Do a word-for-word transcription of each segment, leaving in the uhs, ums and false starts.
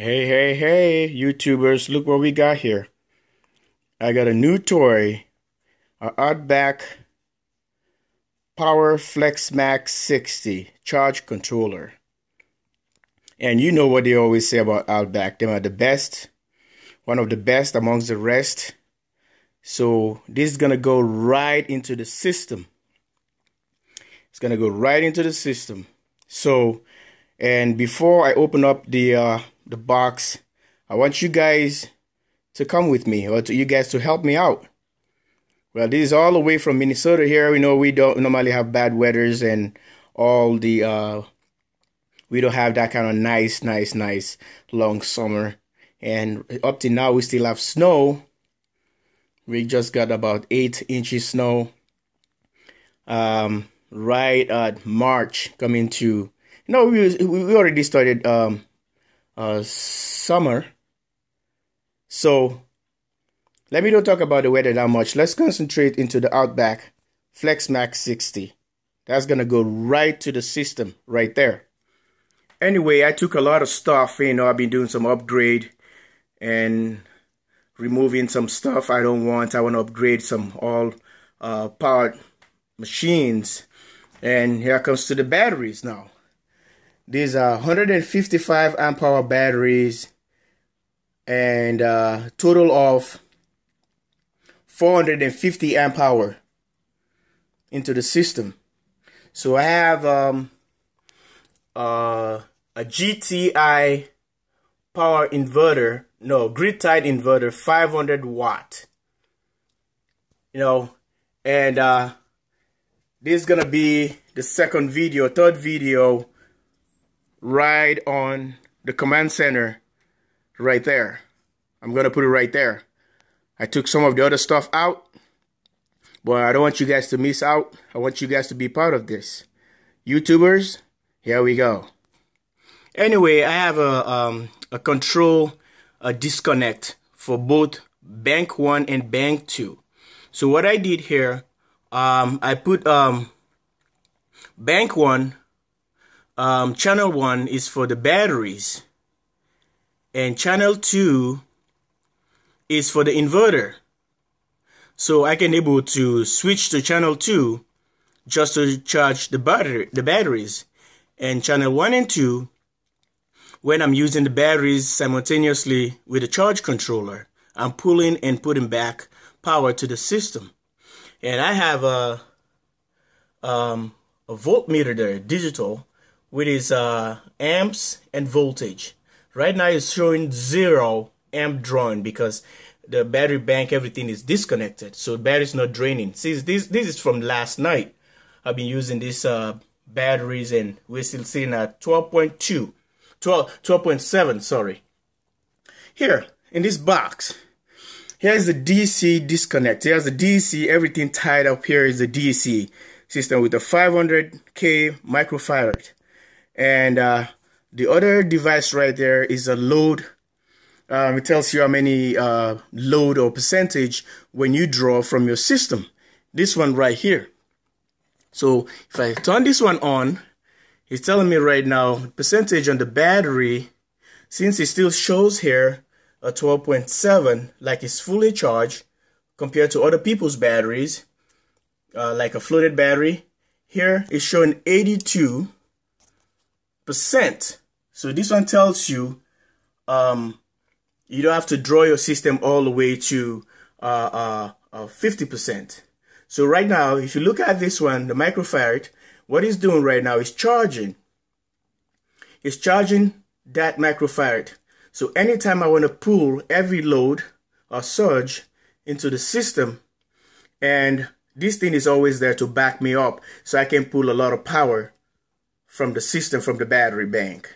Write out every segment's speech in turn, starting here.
Hey, hey, hey, YouTubers, look what we got here. I got a new toy, an Outback Power FLEXmax sixty charge controller. And you know what they always say about Outback. They are the best, one of the best amongst the rest. So this is going to go right into the system. It's going to go right into the system. So, and before I open up the... Uh, the box, I want you guys to come with me, or to you guys to help me out. Well, this is all the way from Minnesota here. We know we don't normally have bad weathers and all the uh we don't have that kind of nice nice nice long summer, and up to now we still have snow. We just got about eight inches snow um right at March coming to no we we already started um Uh, summer. So let me don't talk about the weather that much. Let's concentrate into the Outback FLEXmax sixty. That's gonna go right to the system right there. Anyway, I took a lot of stuff, you know. I've been doing some upgrade and removing some stuff I don't want. I want to upgrade some all uh, powered machines, and here comes to the batteries now. These are one hundred fifty-five amp hour batteries, and a total of four hundred fifty amp hour into the system. So I have um, uh, a G T I power inverter, no, grid-tied inverter, five hundred watt. You know, and uh, this is gonna be the second video, third video, right on the command center right there. I'm gonna put it right there. I took some of the other stuff out, but I don't want you guys to miss out. I want you guys to be part of this. YouTubers, here we go. Anyway, I have a um, a control a disconnect for both bank one and bank two. So what I did here, um, I put um, bank one. Um, channel one is for the batteries, and channel two is for the inverter. So I can able to switch to channel two just to charge the battery, the batteries, and channel one and two when I'm using the batteries simultaneously with the charge controller. I'm pulling and putting back power to the system, and I have a um, a voltmeter there, digital, which is uh, amps and voltage. Right now it's showing zero amp drawn because the battery bank, everything is disconnected, so the battery's not draining. See, this this is from last night. I've been using these uh, batteries, and we're still sitting at twelve point two, twelve point seven, sorry. Here in this box, here's the D C disconnect. Here's the D C, everything tied up here is the D C system with the five hundred K microfarad. And uh, the other device right there is a load. Um, it tells you how many uh, load or percentage when you draw from your system. This one right here. So if I turn this one on, it's telling me right now percentage on the battery, since it still shows here a twelve point seven, like it's fully charged compared to other people's batteries, uh, like a flooded battery. Here it's showing eighty-two. So this one tells you um, you don't have to draw your system all the way to uh, uh, fifty percent. So right now, if you look at this one, the microfarad, what it's doing right now is charging. It's charging that microfarad. So anytime I want to pull every load or surge into the system, and this thing is always there to back me up, so I can pull a lot of power from the system, from the battery bank.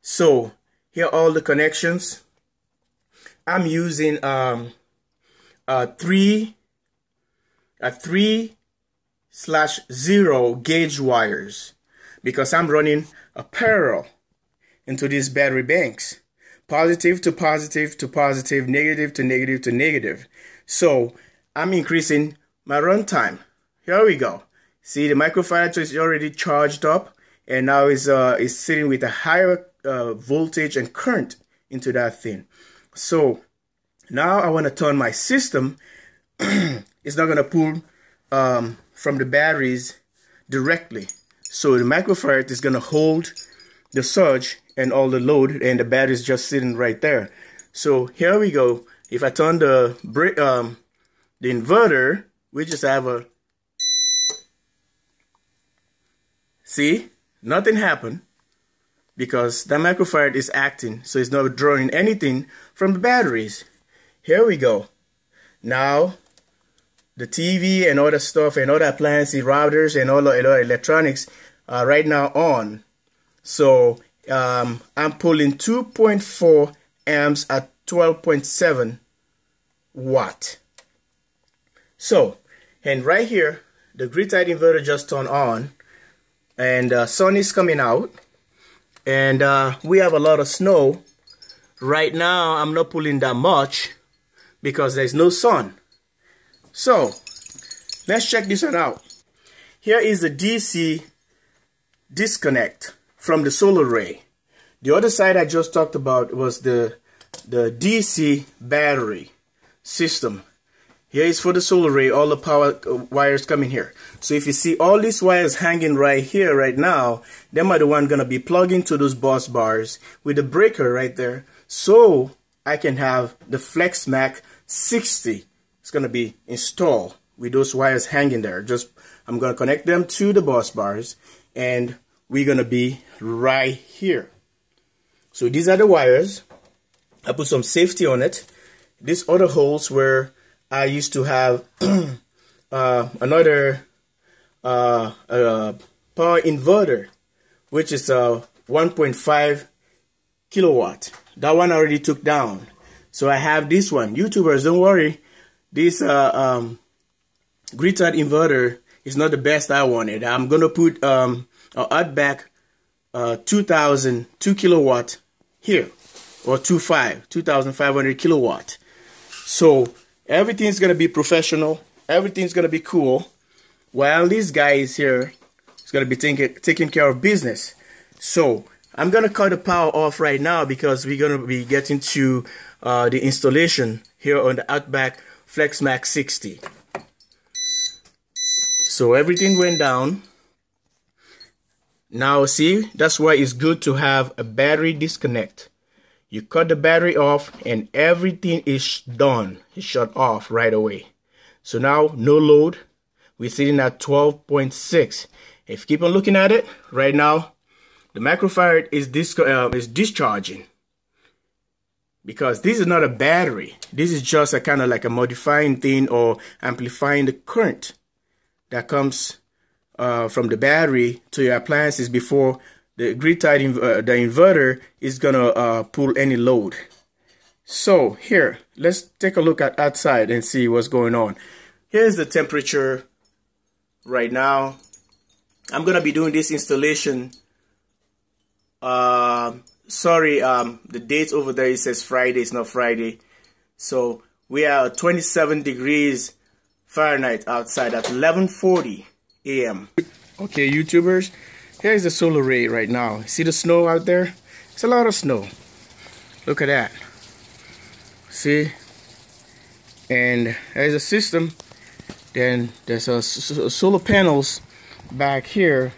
So here are all the connections. I'm using um, a three, a three slash zero gauge wires, because I'm running a parallel into these battery banks, positive to positive to positive, negative to negative to negative. So I'm increasing my runtime. Here we go. See, the microfarad is already charged up. And now is uh, is sitting with a higher uh, voltage and current into that thing. So now I want to turn my system. It's not going to pull um, from the batteries directly. So the microfarad is going to hold the surge and all the load, and the battery is just sitting right there. So here we go. If I turn the break, um, the inverter, we just have a, see, nothing happened because the microfarad is acting, so it's not drawing anything from the batteries. Here we go. Now the T V and all the stuff and all the appliances, routers and all the, all the electronics are right now on. So um, I'm pulling two point four amps at twelve point seven watt. So, and right here, the grid-tied inverter just turned on, and uh, sun is coming out, and uh, we have a lot of snow. Right now, I'm not pulling that much because there's no sun. So, let's check this one out. Here is the D C disconnect from the solar array. The other side I just talked about was the the D C battery system. Here is for the solar array, all the power wires coming here. So if you see all these wires hanging right here right now, them are the one gonna be plugged into those bus bars with the breaker right there, so I can have the FLEXmax sixty. It's gonna be installed with those wires hanging there. Just I'm gonna connect them to the bus bars, and we're gonna be right here. So these are the wires. I put some safety on it. These other holes where I used to have uh, another uh, uh, power inverter, which is a one point five kilowatt. That one I already took down. So I have this one. YouTubers, don't worry. This uh, um, grid-tied inverter is not the best I wanted. I'm gonna put um, an Outback uh, two thousand two kilowatt here. Or two thousand five hundred kilowatt. So everything's gonna be professional, everything's gonna be cool. While this guy is here, he's gonna be taking taking care of business. So I'm gonna cut the power off right now because we're gonna be getting to uh, the installation here on the Outback FLEXmax sixty. So everything went down. Now see, that's why it's good to have a battery disconnect. You cut the battery off and everything is done. It's shut off right away. So now, no load. We're sitting at twelve point six. If you keep on looking at it, right now, the microfarad is, dis uh, is discharging. Because this is not a battery. This is just a kind of like a modifying thing or amplifying the current that comes uh, from the battery to your appliances before the grid-tied inv uh, the inverter is gonna uh, pull any load. So here, let's take a look at outside and see what's going on. Here's the temperature right now. I'm gonna be doing this installation. Uh, sorry, um, the date over there, it says Friday. It's not Friday. So we are twenty-seven degrees Fahrenheit outside at eleven forty A M Okay, YouTubers. Here's the solar array right now. See the snow out there? It's a lot of snow. Look at that. See? And there's a system. Then there's a solar panels back here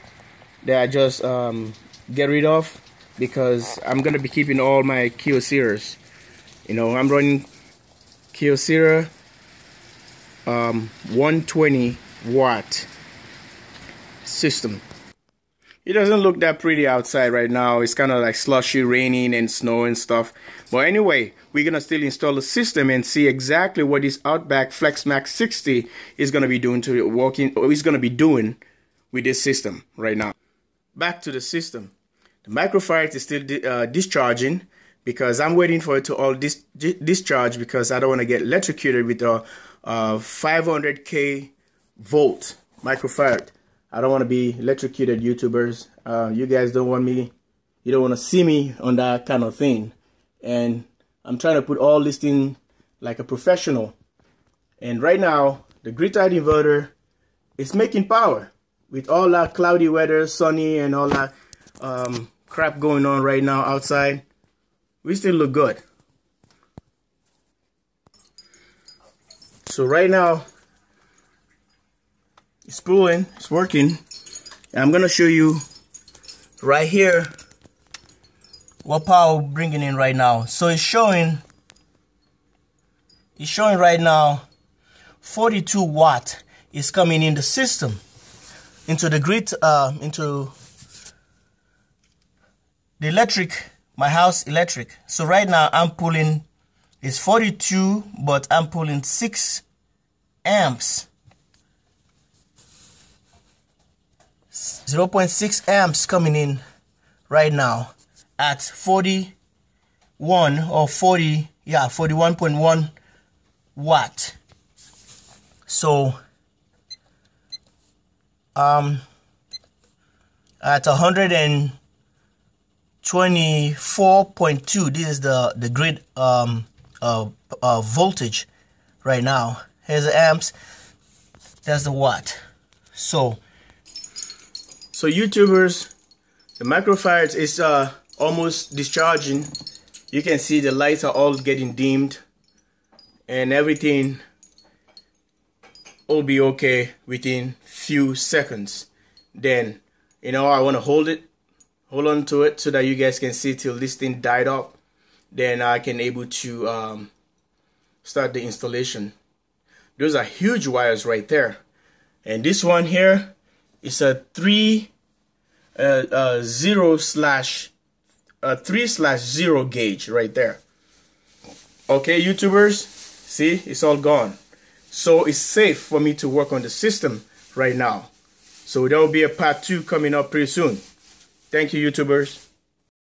that I just um, get rid of because I'm gonna be keeping all my Kyoceras. You know, I'm running Kyocera um, one twenty watt system. It doesn't look that pretty outside right now. It's kind of like slushy, raining and snow and stuff. But anyway, we're gonna still install the system and see exactly what this Outback FLEXmax sixty is gonna be doing to working, or is gonna be doing with this system right now. Back to the system. The microfarad is still di uh, discharging because I'm waiting for it to all dis di discharge because I don't want to get electrocuted with a uh, five hundred K volt microfarad. I don't want to be electrocuted, YouTubers. Uh, you guys don't want me, you don't want to see me on that kind of thing. And I'm trying to put all this in like a professional. And right now, the grid-tied inverter is making power with all that cloudy weather, sunny, and all that um, crap going on right now outside. we still look good. So right now it's spooling, it's working, and I'm gonna show you right here what power we're bringing in right now. So it's showing it's showing right now forty-two watt is coming in the system into the grid, uh, into the electric, my house electric. So right now I'm pulling, it's forty-two, but I'm pulling six amps, zero point six amps coming in right now at forty-one or forty yeah forty-one point one watt. So um at one hundred twenty-four point two, this is the the grid um uh, uh voltage right now. Here's the amps, that's the watt. So so YouTubers, the microfired is uh almost discharging. You can see the lights are all getting dimmed and everything will be okay within few seconds. Then you know, I want to hold it, hold on to it so that you guys can see till this thing died up. Then I can able to um, start the installation. Those are huge wires right there, and this one here is a three uh, uh, zero slash uh, three slash zero gauge right there. Okay, YouTubers, see, it's all gone. So it's safe for me to work on the system right now. So there will be a part two coming up pretty soon. Thank you, YouTubers.